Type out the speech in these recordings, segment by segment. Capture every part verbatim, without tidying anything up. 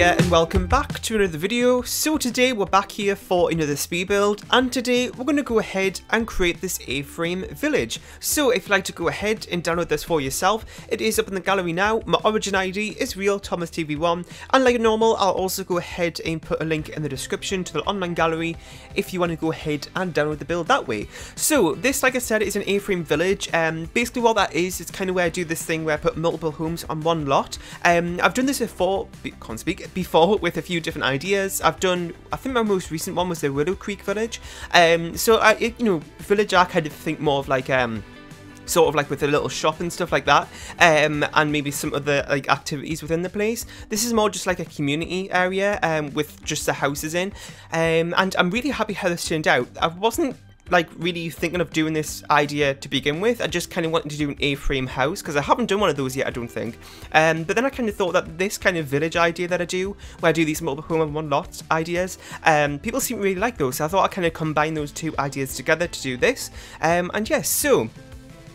here and welcome back to another video. So today we're back here for another speed build, and today we're going to go ahead and create this A-frame village. So if you'd like to go ahead and download this for yourself, it is up in the gallery now. My origin I D is Real Thomas T V one, and like normal I'll also go ahead and put a link in the description to the online gallery if you want to go ahead and download the build that way. So this, like I said, is an A-frame village, and um, basically what that is, it's kind of where I do this thing where I put multiple homes on one lot. Um, I've done this before, can't speak, before with a few different ideas. I've done, I think my most recent one was the Willow Creek village. Um, so, I, it, you know, village I kind of think more of like, um, sort of like with a little shop and stuff like that, um, and maybe some other like activities within the place. This is more just like a community area um, with just the houses in, um, and I'm really happy how this turned out. I wasn't like really thinking of doing this idea to begin with. I just kind of wanted to do an A-frame house because I haven't done one of those yet, I don't think. Um, but then I kind of thought that this kind of village idea that I do, where I do these multiple home and one lot ideas, um, people seem to really like those. So I thought I'd kind of combine those two ideas together to do this. Um, and yes, yeah, so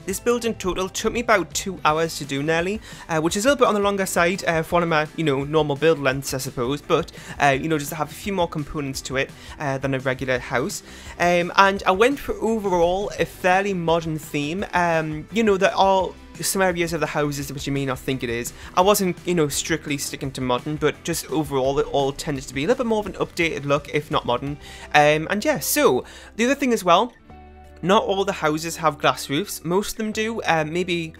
this build in total took me about two hours to do nearly, uh, which is a little bit on the longer side uh, for one of my, you know, normal build lengths, I suppose, but, uh, you know, just to have a few more components to it uh, than a regular house. Um, and I went for overall a fairly modern theme. Um, you know, there are some areas of the houses which you may not think it is. I wasn't, you know, strictly sticking to modern, but just overall it all tended to be a little bit more of an updated look, if not modern. Um, and yeah, so the other thing as well, not all the houses have glass roofs. Most of them do. Um, maybe,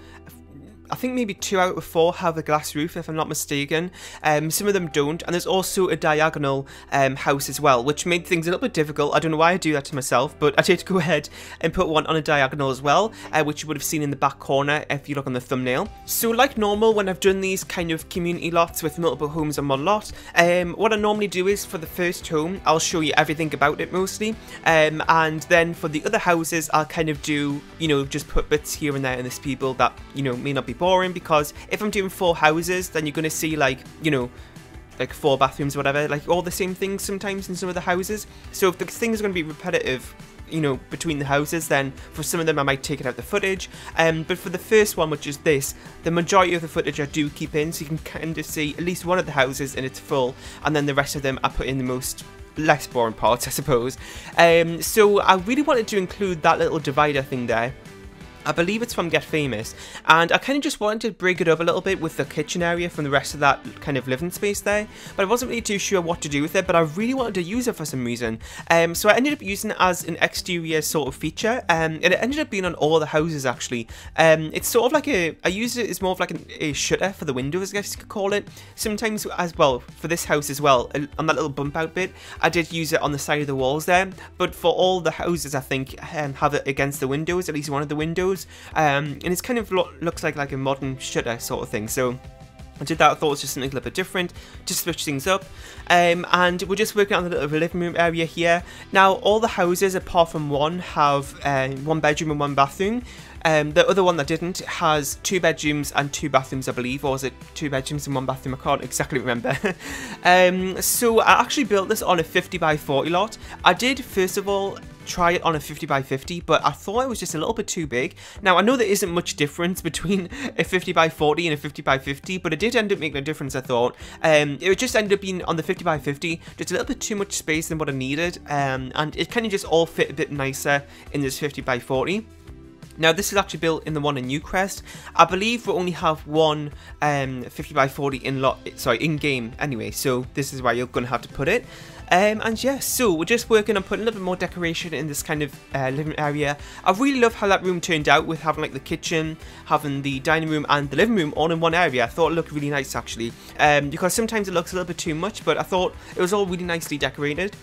I think maybe two out of four have a glass roof, if I'm not mistaken. Um, some of them don't, and there's also a diagonal um, house as well, which made things a little bit difficult. I don't know why I do that to myself, but I did go ahead and put one on a diagonal as well, uh, which you would have seen in the back corner if you look on the thumbnail. So like normal, when I've done these kind of community lots with multiple homes on one lot, um, what I normally do is for the first home, I'll show you everything about it mostly, um, and then for the other houses, I'll kind of do, you know, just put bits here and there in this speed build that, you know, may not be boring, because if I'm doing four houses, then you're going to see like, you know, like four bathrooms or whatever, like all the same things sometimes in some of the houses. So if the things are going to be repetitive, you know, between the houses, then for some of them I might take it out the footage. Um, but for the first one, which is this, the majority of the footage I do keep in, so you can kind of see at least one of the houses in its full, and then the rest of them I put in the most less boring parts, I suppose. Um, so I really wanted to include that little divider thing there. I believe it's from Get Famous, and I kind of just wanted to break it up a little bit with the kitchen area from the rest of that kind of living space there, but I wasn't really too sure what to do with it, but I really wanted to use it for some reason. Um, so I ended up using it as an exterior sort of feature, um, and it ended up being on all the houses actually. Um, it's sort of like a, I used it as more of like an, a shutter for the windows, I guess you could call it. Sometimes as well, for this house as well, on that little bump out bit, I did use it on the side of the walls there, but for all the houses I think um, have it against the windows, at least one of the windows. Um, and it's kind of lo looks like like a modern shutter sort of thing. So I did that. I thought it was just something a little bit different to switch things up. Um, and we're just working on the little living room area here. Now all the houses apart from one have uh, one bedroom and one bathroom. Um, the other one that didn't has two bedrooms and two bathrooms, I believe, or is it two bedrooms and one bathroom? I can't exactly remember. um, so I actually built this on a fifty by forty lot. I did first of all try it on a fifty by fifty, but I thought it was just a little bit too big. Now I know there isn't much difference between a fifty by forty and a fifty by fifty, but it did end up making a difference, I thought. Um, it just ended up being on the fifty by fifty, just a little bit too much space than what I needed, um, and it kind of just all fit a bit nicer in this fifty by forty. Now this is actually built in the one in Newcrest. I believe we only have one um, fifty by forty in lot, sorry, in game anyway, so this is where you're going to have to put it. Um, and yeah, so we're just working on putting a little bit more decoration in this kind of uh, living area. I really love how that room turned out with having like the kitchen, having the dining room and the living room all in one area. I thought it looked really nice actually, um, because sometimes it looks a little bit too much, but I thought it was all really nicely decorated.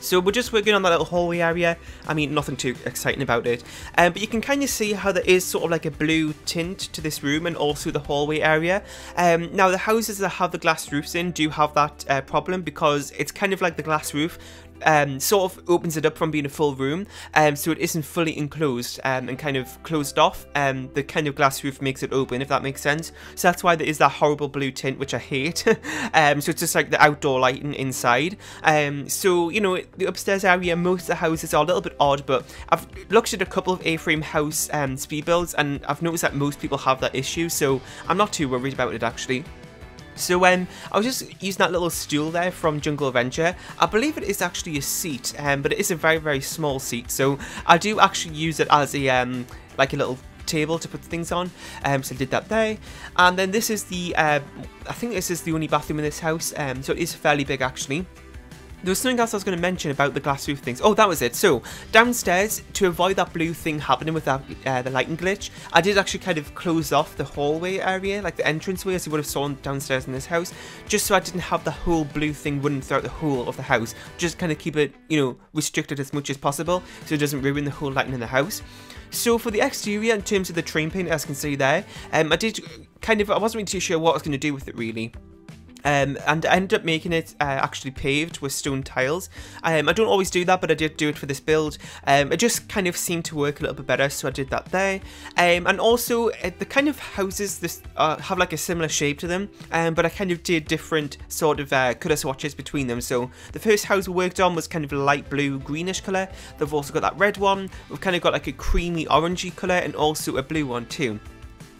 So we're just working on that little hallway area. I mean, nothing too exciting about it. Um, but you can kind of see how there is sort of like a blue tint to this room and also the hallway area. Um, now the houses that have the glass roofs in do have that uh, problem, because it's kind of like the glass roof Um, sort of opens it up from being a full room, um, so it isn't fully enclosed um, and kind of closed off. Um, the kind of glass roof makes it open, if that makes sense. So that's why there is that horrible blue tint, which I hate. um, so it's just like the outdoor lighting inside. Um, so, you know, the upstairs area, most of the houses are a little bit odd, but I've looked at a couple of A-frame house um, speed builds, and I've noticed that most people have that issue, so I'm not too worried about it, actually. So um, I was just using that little stool there from Jungle Adventure. I believe it is actually a seat, um, but it is a very, very small seat. So I do actually use it as a um, like a little table to put things on. Um, so I did that there. And then this is the, uh, I think this is the only bathroom in this house. Um, so it is fairly big actually. There was something else I was going to mention about the glass roof things. Oh, that was it. So, downstairs, to avoid that blue thing happening with that, uh, the lighting glitch, I did actually kind of close off the hallway area, like the entranceway, as you would have saw downstairs in this house, just so I didn't have the whole blue thing running throughout the whole of the house. Just kind of keep it, you know, restricted as much as possible, so it doesn't ruin the whole lighting in the house. So, for the exterior, in terms of the train paint, as you can see there, um, I did kind of, I wasn't really too sure what I was going to do with it, really. Um, and I ended up making it uh, actually paved with stone tiles. Um, I don't always do that, but I did do it for this build. Um, it just kind of seemed to work a little bit better, so I did that there. Um, and also, uh, the kind of houses this uh, have like a similar shape to them, um, but I kind of did different sort of uh, colour swatches between them. So the first house we worked on was kind of a light blue greenish colour. They've also got that red one. We've kind of got like a creamy orangey colour and also a blue one too.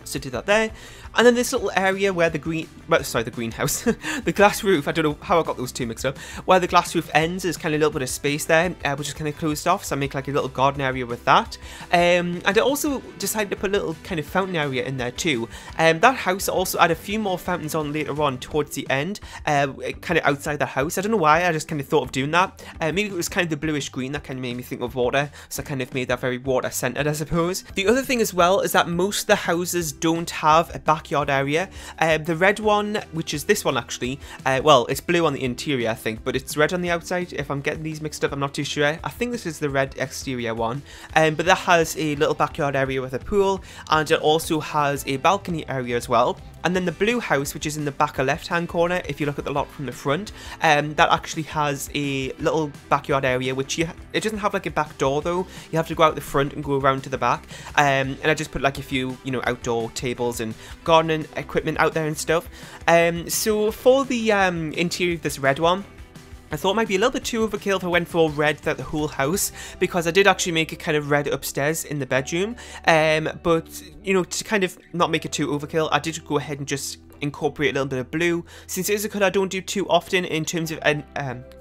So do that there, and then this little area where the green, well, sorry, the greenhouse, the glass roof, I don't know how I got those two mixed up, where the glass roof ends is kind of a little bit of space there, uh, which is kind of closed off, so I make like a little garden area with that, um, and I also decided to put a little kind of fountain area in there too, and um, that house also had a few more fountains on later on towards the end, uh, kind of outside the house. I don't know why, I just kind of thought of doing that, uh, maybe it was kind of the bluish green that kind of made me think of water, so I kind of made that very water centered, I suppose. The other thing as well is that most of the houses don't have a backyard area. Um, the red one, which is this one actually, uh, well, it's blue on the interior I think, but it's red on the outside. If I'm getting these mixed up, I'm not too sure. I think this is the red exterior one, um, but that has a little backyard area with a pool, and it also has a balcony area as well. And then the blue house, which is in the back or left hand corner, if you look at the lot from the front, um, that actually has a little backyard area, which you, it doesn't have like a back door though. You have to go out the front and go around to the back. Um, and I just put like a few, you know, outdoor tables and gardening equipment out there and stuff. Um, so for the um, interior of this red one, I thought it might be a little bit too overkill if I went for red throughout the whole house, because I did actually make it kind of red upstairs in the bedroom, um, but, you know, to kind of not make it too overkill, I did go ahead and just incorporate a little bit of blue, since it is a colour I don't do too often in terms of, um,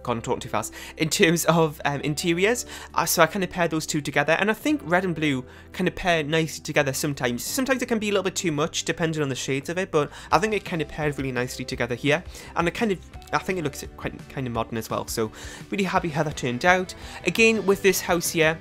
God, I'm talking too fast, in terms of um, interiors, uh, so I kind of paired those two together, and I think red and blue kind of pair nicely together sometimes. Sometimes it can be a little bit too much, depending on the shades of it, but I think it kind of paired really nicely together here, and it kind of, I think it looks quite kind of modern as well, so really happy how that turned out. Again, with this house here,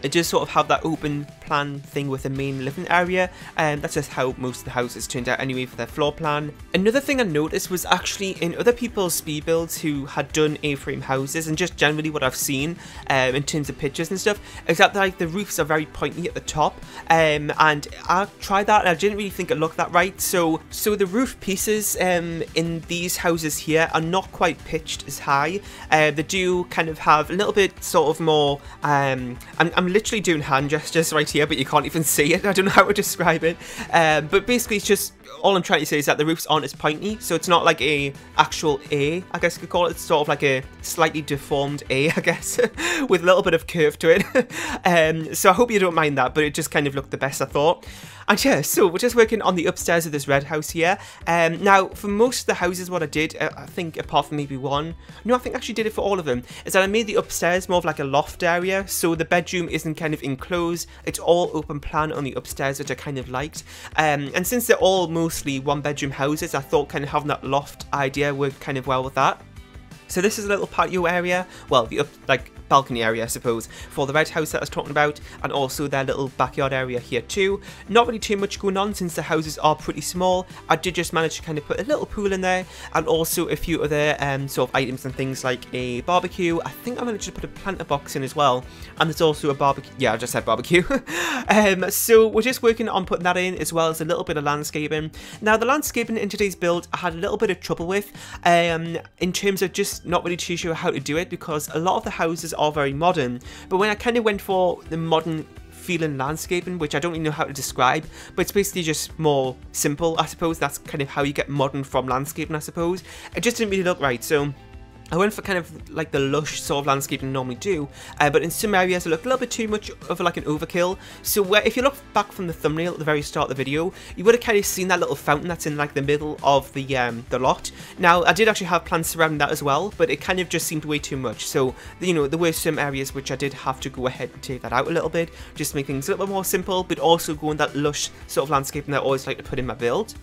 it does sort of have that open plan thing with the main living area, and um, that's just how most of the houses turned out anyway for their floor plan. Another thing I noticed was actually in other people's speed builds who had done A-frame houses, and just generally what I've seen um, in terms of pictures and stuff, is that like the roofs are very pointy at the top, um, and I tried that and I didn't really think it looked that right. So so the roof pieces um, in these houses here are not quite pitched as high. Uh, they do kind of have a little bit sort of more, um, I'm, I'm literally doing hand gestures right here, but you can't even see it. I don't know how to describe it, um, but basically it's just, all I'm trying to say is that the roofs aren't as pointy, so it's not like a actual A, I guess you could call it. It's sort of like a slightly deformed A, I guess, with a little bit of curve to it. um, so I hope you don't mind that, but it just kind of looked the best I thought. And yeah, so we're just working on the upstairs of this red house here. Um, now, for most of the houses, what I did, uh, I think apart from maybe one, no, I think I actually did it for all of them, is that I made the upstairs more of like a loft area, so the bedroom isn't kind of enclosed. It's all open plan on the upstairs, which I kind of liked. Um, and since they're all mostly one bedroom houses, I thought kind of having that loft idea worked kind of well with that. So this is a little patio area, well, the up, like balcony area, I suppose, for the red house that I was talking about, and also their little backyard area here too. Not really too much going on since the houses are pretty small. I did just manage to kind of put a little pool in there, and also a few other um, sort of items and things like a barbecue. I think I managed to put a planter box in as well, and there's also a barbecue. Yeah, I just said barbecue. um, so we're just working on putting that in, as well as a little bit of landscaping. Now, the landscaping in today's build, I had a little bit of trouble with, um, in terms of just not really too sure how to do it, because a lot of the houses are very modern, but when I kind of went for the modern feeling landscaping, which I don't even know how to describe, but it's basically just more simple, I suppose. That's kind of how you get modern from landscaping, I suppose. It just didn't really look right, so I went for kind of like the lush sort of landscaping I normally do, uh, but in some areas it looked a little bit too much of like an overkill. So where, if you look back from the thumbnail at the very start of the video, you would have kind of seen that little fountain that's in like the middle of the um, the lot. Now I did actually have plans surrounding that as well, but it kind of just seemed way too much. So you know, there were some areas which I did have to go ahead and take that out a little bit, just to make things a little bit more simple, but also go in that lush sort of landscaping that I always like to put in my build.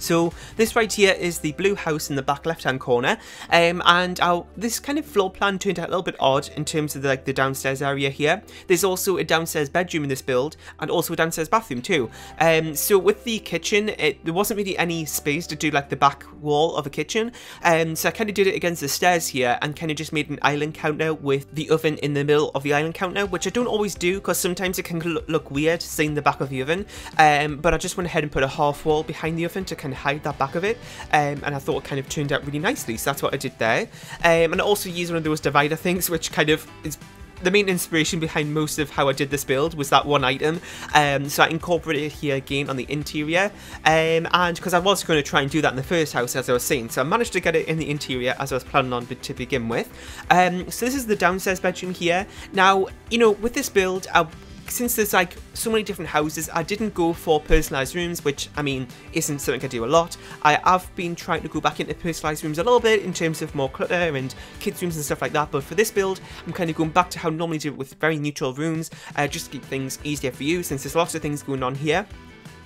So this right here is the blue house in the back left-hand corner, um, and our, this kind of floor plan turned out a little bit odd in terms of the, like the downstairs area here. There's also a downstairs bedroom in this build, and also a downstairs bathroom too. Um, so with the kitchen, it, there wasn't really any space to do like the back wall of a kitchen, um, so I kind of did it against the stairs here, and kind of just made an island counter with the oven in the middle of the island counter, which I don't always do because sometimes it can look weird seeing the back of the oven. Um, but I just went ahead and put a half wall behind the oven to kind and hide that back of it, um, and I thought it kind of turned out really nicely, so that's what I did there. Um, and I also used one of those divider things, which kind of is the main inspiration behind most of how I did this build, was that one item, um, so I incorporated it here again on the interior, um, and because I was going to try and do that in the first house as I was saying, so I managed to get it in the interior as I was planning on to begin with. Um, so this is the downstairs bedroom here. Now, you know, with this build, I since there's like so many different houses, I didn't go for personalized rooms, which I mean isn't something I do a lot. I have been trying to go back into personalized rooms a little bit in terms of more clutter and kids rooms and stuff like that, but for this build I'm kind of going back to how I normally do it with very neutral rooms, uh, just to keep things easier for you since there's lots of things going on here.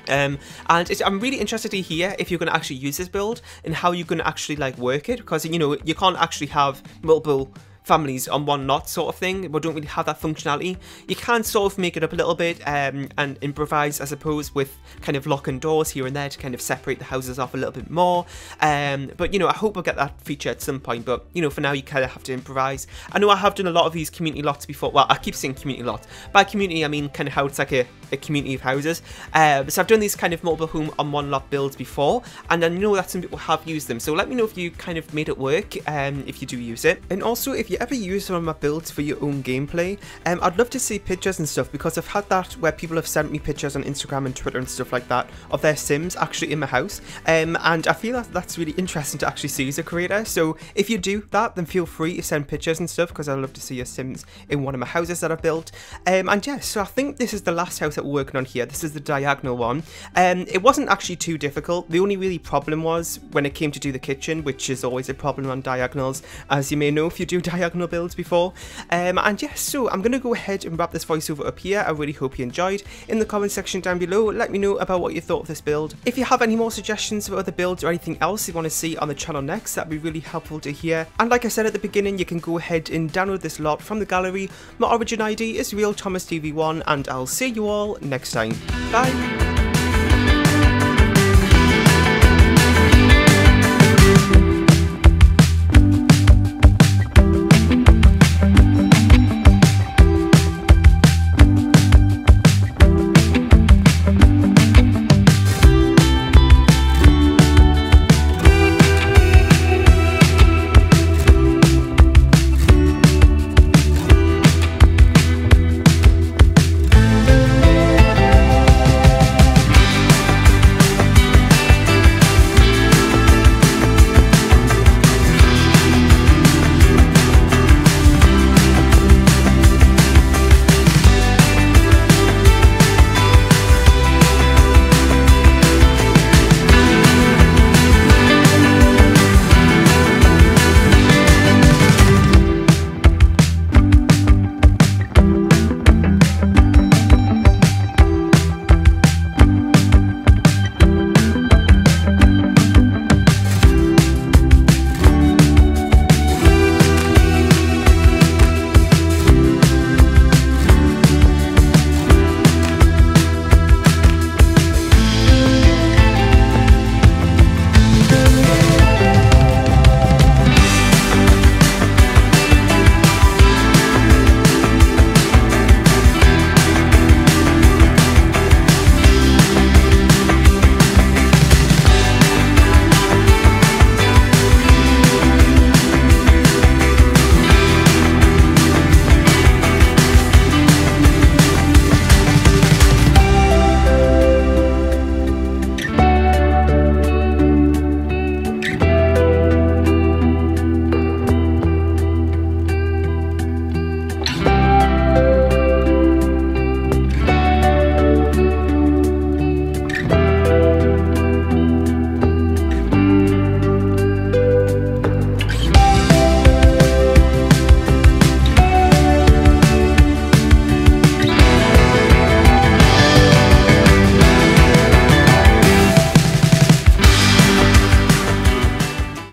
Um, and it's, I'm really interested to hear if you're going to actually use this build and how you're going to actually like work it, because you know you can't actually have multiple families on one lot sort of thing. We don't really have that functionality. You can sort of make it up a little bit um, and improvise, I suppose, with kind of locking doors here and there to kind of separate the houses off a little bit more. Um, but, you know, I hope we'll get that feature at some point. But, you know, for now, you kind of have to improvise. I know I have done a lot of these community lots before. Well, I keep saying community lots. By community, I mean kind of how it's like a, a community of houses. Uh, so I've done these kind of multiple home on one lot builds before, and I know that some people have used them. So let me know if you kind of made it work, um, if you do use it. And also, if you ever use one of my builds for your own gameplay, um, I'd love to see pictures and stuff, because I've had that where people have sent me pictures on Instagram and Twitter and stuff like that of their Sims actually in my house, um, and I feel that that's really interesting to actually see as a creator. So if you do that, then feel free to send pictures and stuff, because I'd love to see your Sims in one of my houses that I've built. Um, and yeah, so I think this is the last house that we're working on here. This is the diagonal one. Um, it wasn't actually too difficult. The only really problem was when it came to do the kitchen, which is always a problem on diagonals, as you may know if you do diagonals diagonal builds before. Um, and yes, so I'm going to go ahead and wrap this voiceover up here. I really hope you enjoyed. In the comment section down below, let me know about what you thought of this build. If you have any more suggestions for other builds or anything else you want to see on the channel next, that'd be really helpful to hear. And like I said at the beginning, you can go ahead and download this lot from the gallery. My origin I D is Real Thomas T V one, and I'll see you all next time. Bye!